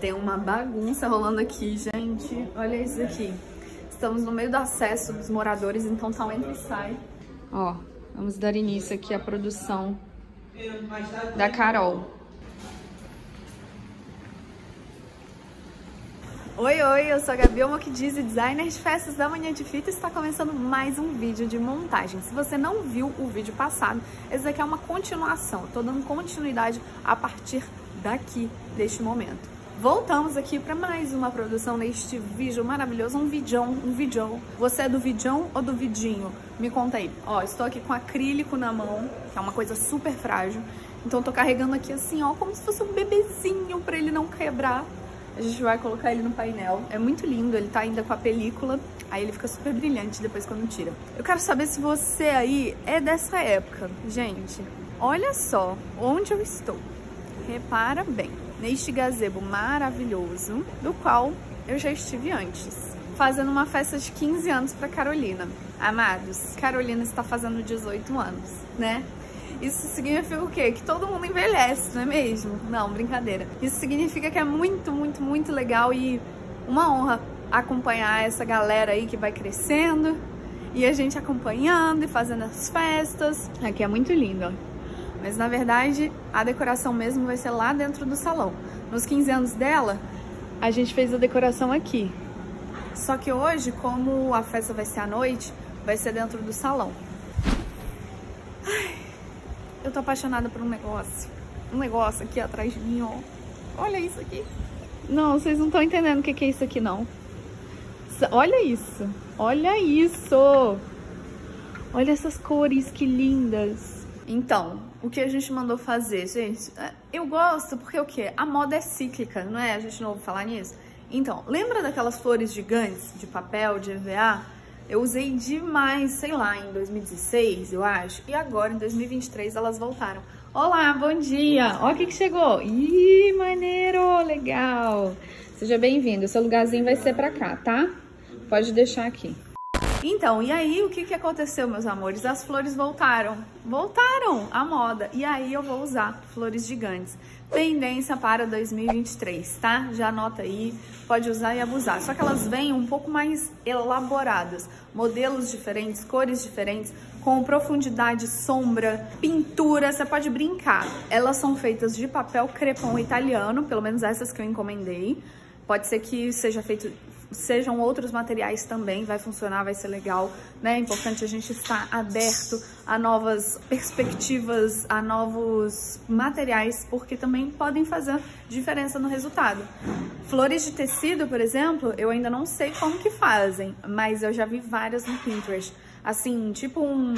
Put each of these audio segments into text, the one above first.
Tem uma bagunça rolando aqui, gente. Olha isso aqui. Estamos no meio do acesso dos moradores, então tá um entra e sai. Ó, vamos dar início aqui à produção da Carol. Oi, oi, eu sou a Gabi Elmokdisi, designer de festas da Mania de Fita, e está começando mais um vídeo de montagem. Se você não viu o vídeo passado, esse aqui é uma continuação. Eu tô dando continuidade a partir daqui, deste momento. Voltamos aqui para mais uma produção neste vídeo maravilhoso, um vidão. Você é do vidão ou do vidinho? Me conta aí. Ó, estou aqui com acrílico na mão, que é uma coisa super frágil. Então tô carregando aqui assim, ó, como se fosse um bebezinho para ele não quebrar. A gente vai colocar ele no painel. É muito lindo, ele tá ainda com a película, aí ele fica super brilhante depois quando tira. Eu quero saber se você aí é dessa época. Gente, olha só onde eu estou. Repara bem. Neste gazebo maravilhoso, do qual eu já estive antes, fazendo uma festa de 15 anos para Carolina. Amados, Carolina está fazendo 18 anos, né? Isso significa o quê? Que todo mundo envelhece, não é mesmo? Não, brincadeira. Isso significa que é muito, muito, muito legal e uma honra acompanhar essa galera aí que vai crescendo e a gente acompanhando e fazendo as festas. Aqui é muito lindo, ó. Mas, na verdade, a decoração mesmo vai ser lá dentro do salão. Nos 15 anos dela, a gente fez a decoração aqui. Só que hoje, como a festa vai ser à noite, vai ser dentro do salão. Ai, eu tô apaixonada por um negócio. Um negócio aqui atrás de mim, ó. Olha isso aqui. Não, vocês não estão entendendo o que é isso aqui, não. Olha isso. Olha isso. Olha essas cores, que lindas. Então, o que a gente mandou fazer, gente? Eu gosto porque o quê? A moda é cíclica, não é? A gente não ouve falar nisso. Então, lembra daquelas flores gigantes de papel, de EVA? Eu usei demais, sei lá, em 2016, eu acho. E agora, em 2023, elas voltaram. Olá, bom dia! Ó, o que chegou! Ih, maneiro! Legal! Seja bem-vindo. O seu lugarzinho vai ser pra cá, tá? Pode deixar aqui. Então, e aí o que aconteceu, meus amores? As flores voltaram. Voltaram à moda. E aí eu vou usar flores gigantes. Tendência para 2023, tá? Já anota aí. Pode usar e abusar. Só que elas vêm um pouco mais elaboradas. Modelos diferentes, cores diferentes, com profundidade, sombra, pintura. Você pode brincar. Elas são feitas de papel crepom italiano, pelo menos essas que eu encomendei. Pode ser que seja feito... Sejam outros materiais também, vai funcionar, vai ser legal, né? É importante a gente estar aberto a novas perspectivas, a novos materiais, porque também podem fazer diferença no resultado. Flores de tecido, por exemplo, eu ainda não sei como que fazem, mas eu já vi várias no Pinterest. Assim, tipo um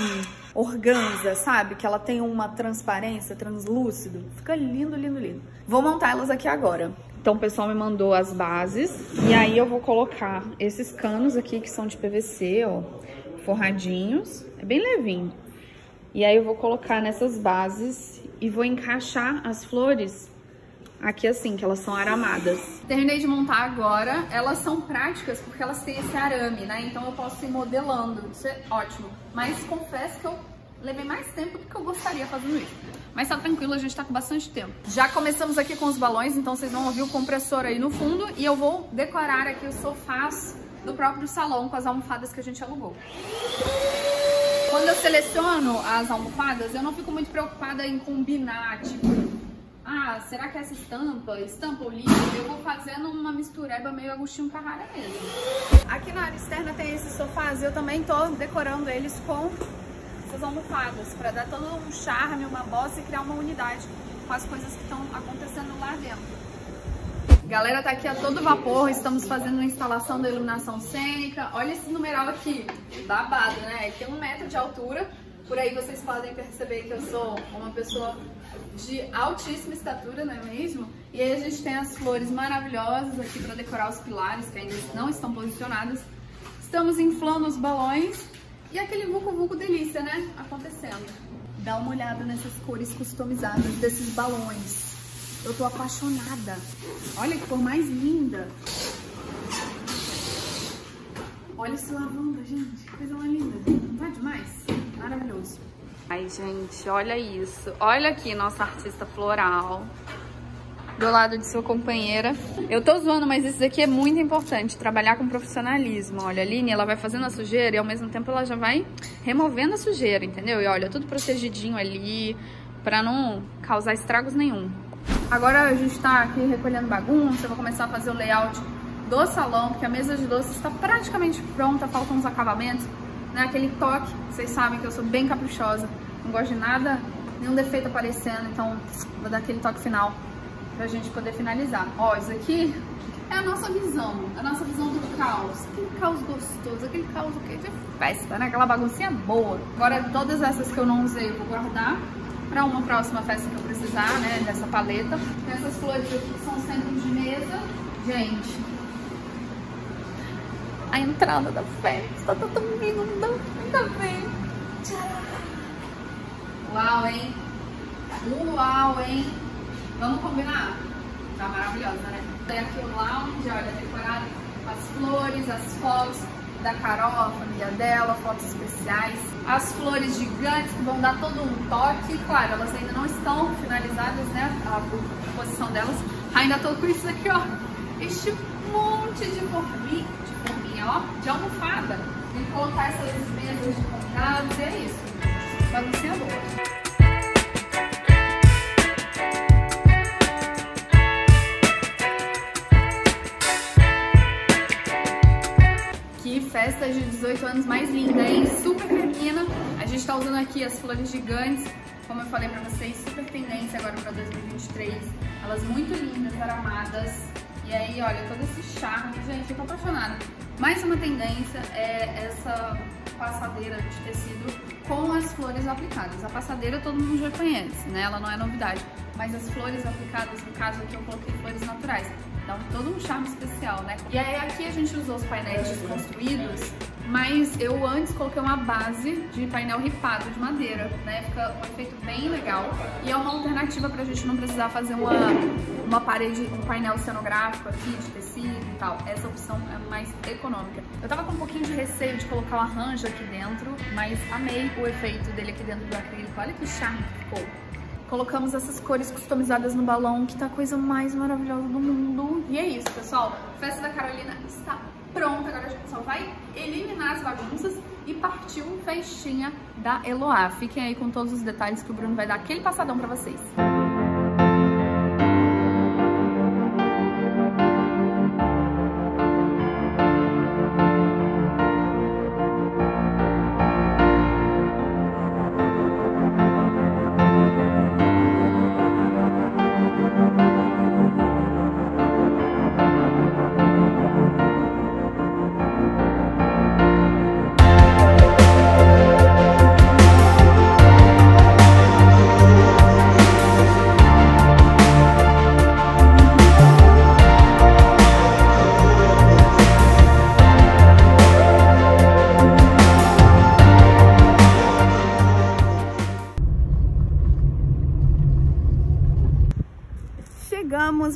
organza, sabe? Que ela tem uma transparência, translúcido. Fica lindo, lindo, lindo. Vou montar elas aqui agora. Então o pessoal me mandou as bases e aí eu vou colocar esses canos aqui que são de PVC, ó, forradinhos, é bem levinho. E aí eu vou colocar nessas bases e vou encaixar as flores aqui assim, que elas são aramadas. Terminei de montar agora, elas são práticas porque elas têm esse arame, né? Então eu posso ir modelando, isso é ótimo. Mas confesso que eu levei mais tempo do que eu gostaria fazendo isso. Mas tá tranquilo, a gente tá com bastante tempo. Já começamos aqui com os balões, então vocês vão ouvir o compressor aí no fundo. E eu vou decorar aqui os sofás do próprio salão com as almofadas que a gente alugou. Quando eu seleciono as almofadas, eu não fico muito preocupada em combinar, tipo... Ah, será que essa estampa ou livro? Eu vou fazendo uma mistureba meio Agostinho Carrara mesmo. Aqui na área externa tem esses sofás e eu também tô decorando eles com... essas almofadas, para dar todo um charme, uma bossa e criar uma unidade com as coisas que estão acontecendo lá dentro. Galera, tá aqui a todo vapor, estamos fazendo uma instalação da iluminação cênica. Olha esse numeral aqui, babado, né? Tem 1 metro de altura, por aí vocês podem perceber que eu sou uma pessoa de altíssima estatura, não é mesmo? E aí a gente tem as flores maravilhosas aqui para decorar os pilares, que ainda não estão posicionadas. Estamos inflando os balões. E aquele vucu-vucu delícia, né? Acontecendo. Dá uma olhada nessas cores customizadas desses balões. Eu tô apaixonada. Olha que cor mais linda. Olha esse lavanda, gente. Que coisa mais linda. Não é demais? Maravilhoso. Ai, gente, olha isso. Olha aqui nossa artista floral. do lado de sua companheira. Eu tô zoando, mas isso daqui é muito importante, trabalhar com profissionalismo. Olha, a Lini, ela vai fazendo a sujeira e ao mesmo tempo ela já vai removendo a sujeira, entendeu? E olha, tudo protegidinho ali, pra não causar estragos nenhum. Agora a gente tá aqui recolhendo bagunça, eu vou começar a fazer o layout do salão, porque a mesa de doces está praticamente pronta, faltam uns acabamentos, né? Aquele toque, vocês sabem que eu sou bem caprichosa, não gosto de nada, nenhum defeito aparecendo, então vou dar aquele toque final pra gente poder finalizar. Ó, isso aqui é a nossa visão do caos. Aquele caos gostoso, aquele caos o quê? De festa, né? Aquela baguncinha boa. Agora todas essas que eu não usei eu vou guardar pra uma próxima festa que eu precisar, né? Dessa paleta. Tem essas flores aqui que são centros de mesa. Gente, a entrada da festa tá tão linda, muito bem. Uau, hein? Uau, hein? Vamos combinar? Tá maravilhosa, né? Tem aqui o lounge, olha, decorado com as flores, as fotos da Carol, a família dela, fotos especiais. As flores gigantes que vão dar todo um toque. Claro, elas ainda não estão finalizadas, né? A posição delas. Ainda tô com isso aqui, ó. Este monte de forminha, ó, de almofada. Tem que colocar essas mesas de convidados e é isso. Baguncinha boa. Festa de 18 anos mais linda, hein? Super feminina. A gente tá usando aqui as flores gigantes, como eu falei pra vocês, super tendência agora pra 2023. Elas muito lindas, aramadas. E aí, olha, todo esse charme. Gente, eu tô apaixonada. Mais uma tendência é essa passadeira de tecido com as flores aplicadas. A passadeira todo mundo já conhece, né? Ela não é novidade. Mas as flores aplicadas, no caso aqui eu coloquei flores naturais. Então, todo um charme especial, né? E aí, aqui a gente usou os painéis desconstruídos, mas eu antes coloquei uma base de painel ripado de madeira, né? Fica um efeito bem legal e é uma alternativa pra gente não precisar fazer uma parede, um painel cenográfico aqui de tecido e tal. Essa opção é mais econômica. Eu tava com um pouquinho de receio de colocar o arranjo aqui dentro, mas amei o efeito dele aqui dentro do acrílico. Olha que charme que ficou. Colocamos essas cores customizadas no balão, que tá a coisa mais maravilhosa do mundo. E é isso, pessoal. A festa da Carolina está pronta. Agora a gente só vai eliminar as bagunças e partiu festinha da Eloá. Fiquem aí com todos os detalhes que o Bruno vai dar aquele passadão pra vocês.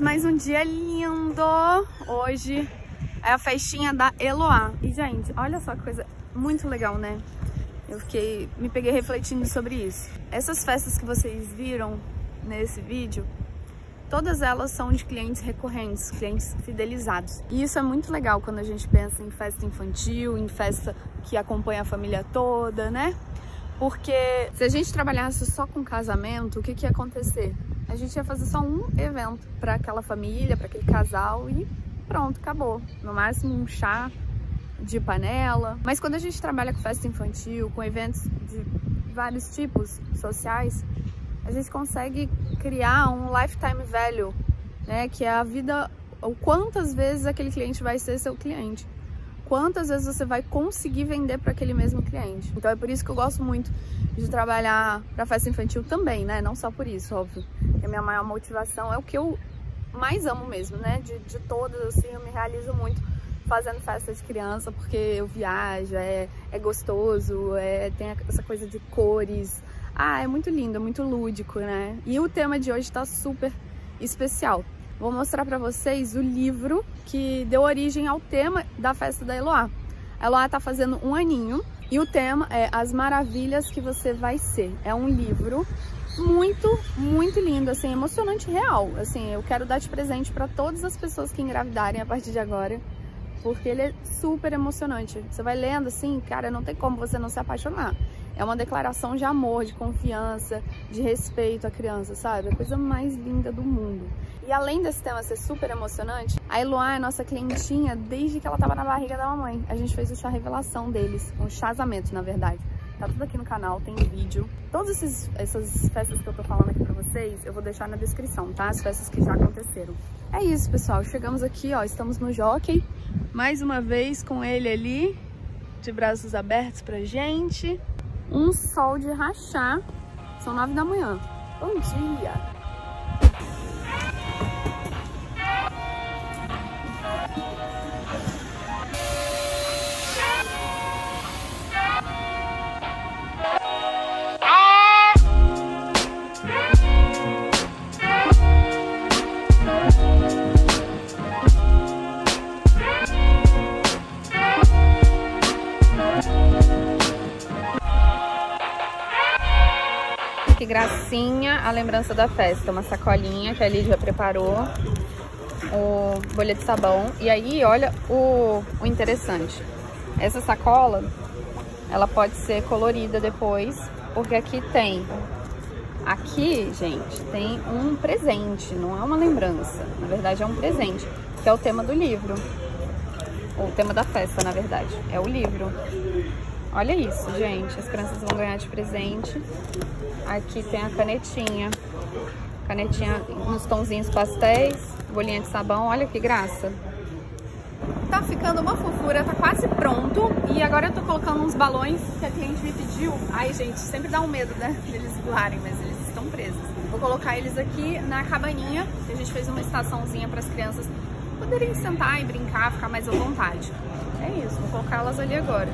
Mais um dia lindo. Hoje é a festinha da Eloá. E gente, olha só que coisa muito legal, né? Eu fiquei, me peguei refletindo sobre isso. Essas festas que vocês viram nesse vídeo, todas elas são de clientes recorrentes, clientes fidelizados. E isso é muito legal quando a gente pensa em festa infantil, em festa que acompanha a família toda, né? Porque se a gente trabalhasse só com casamento, o que que ia acontecer? A gente ia fazer só um evento para aquela família, para aquele casal e pronto, acabou. No máximo um chá de panela. Mas quando a gente trabalha com festa infantil, com eventos de vários tipos sociais, a gente consegue criar um lifetime value, né? Que é a vida, ou quantas vezes aquele cliente vai ser seu cliente. Quantas vezes você vai conseguir vender para aquele mesmo cliente. Então é por isso que eu gosto muito de trabalhar para festa infantil também, né? Não só por isso, óbvio. A minha maior motivação é o que eu mais amo mesmo, né? De todas, assim, eu me realizo muito fazendo festa de criança, porque eu viajo, é gostoso, tem essa coisa de cores. Ah, é muito lindo, é muito lúdico, né? E o tema de hoje tá super especial. Vou mostrar pra vocês o livro que deu origem ao tema da festa da Eloá. A Eloá tá fazendo um aninho e o tema é As Maravilhas que Você Vai Ser. É um livro muito, muito lindo, assim, emocionante, real. Assim, eu quero dar de presente para todas as pessoas que engravidarem a partir de agora, porque ele é super emocionante. Você vai lendo assim, cara, não tem como você não se apaixonar. É uma declaração de amor, de confiança, de respeito à criança, sabe? A coisa mais linda do mundo. E além desse tema ser super emocionante, a Eloá é nossa clientinha desde que ela estava na barriga da mamãe. A gente fez o chá revelação deles, um chasamento, na verdade. Tá tudo aqui no canal, tem vídeo. Todas essas festas que eu tô falando aqui pra vocês, eu vou deixar na descrição, tá? As festas que já aconteceram. É isso, pessoal. Chegamos aqui, ó, estamos no Jockey. Mais uma vez com ele ali, de braços abertos pra gente. Um sol de rachar, são 9 da manhã. Bom dia! Que gracinha a lembrança da festa, uma sacolinha que a Lídia preparou, o bolha de sabão. E aí, olha o interessante, essa sacola, ela pode ser colorida depois, porque aqui, gente, tem um presente, não é uma lembrança, na verdade é um presente, que é o tema do livro, o tema da festa, na verdade, é o livro. Olha isso, gente, as crianças vão ganhar de presente. Aqui tem a canetinha, nos tonzinhos pastéis, bolinha de sabão, olha que graça. Tá ficando uma fofura, tá quase pronto. E agora eu tô colocando uns balões que a cliente me pediu. Ai, gente, sempre dá um medo, né, deles voarem, mas eles estão presos. Vou colocar eles aqui na cabaninha, que a gente fez uma estaçãozinha para as crianças poderem sentar e brincar, ficar mais à vontade. É isso, vou colocá-las ali agora.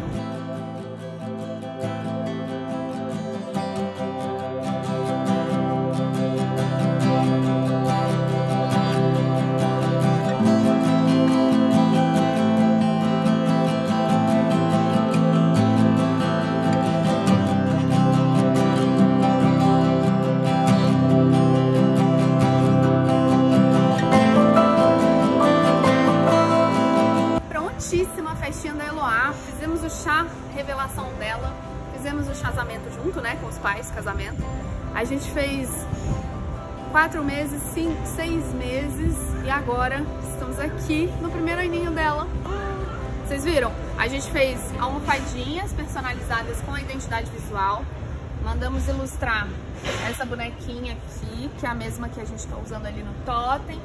Fizemos o chá revelação dela, fizemos o chasamento junto, né, com os pais, casamento. A gente fez 4 meses, 6 meses e agora estamos aqui no primeiro aninho dela. Vocês viram? A gente fez almofadinhas personalizadas com a identidade visual. Mandamos ilustrar essa bonequinha aqui, que é a mesma que a gente está usando ali no totem.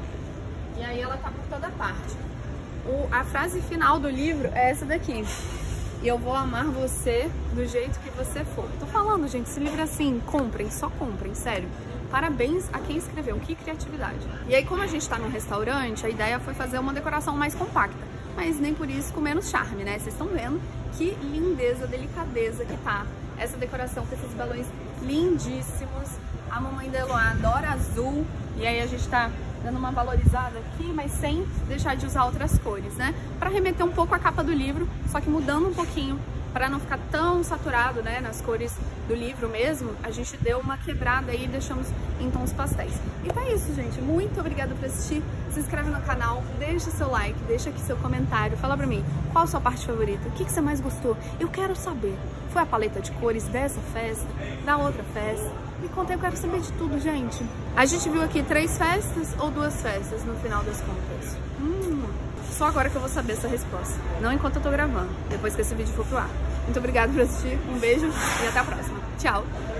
E aí ela tá por toda parte. A frase final do livro é essa daqui: e eu vou amar você do jeito que você for. Tô falando, gente, esse livro é assim, comprem, só comprem, sério. Parabéns a quem escreveu, que criatividade. E aí, como a gente tá num restaurante, a ideia foi fazer uma decoração mais compacta, mas nem por isso com menos charme, né? Vocês estão vendo que lindeza, delicadeza que tá essa decoração com esses balões lindíssimos. A mamãe da Eloá adora azul, e aí a gente tá dando uma valorizada aqui, mas sem deixar de usar outras cores, né? Para remeter um pouco à capa do livro, só que mudando um pouquinho, para não ficar tão saturado, né, nas cores do livro mesmo, a gente deu uma quebrada aí e deixamos em tons pastéis. Então é isso, gente. Muito obrigada por assistir. Se inscreve no canal, deixa seu like, deixa aqui seu comentário, fala pra mim qual a sua parte favorita, o que você mais gostou. Eu quero saber. Foi a paleta de cores dessa festa, da outra festa? Me conta, eu quero saber de tudo, gente. A gente viu aqui 3 festas ou 2 festas no final das contas? Só agora que eu vou saber essa resposta. Não enquanto eu tô gravando, depois que esse vídeo for pro ar. Muito obrigada por assistir, um beijo e até a próxima. Tchau!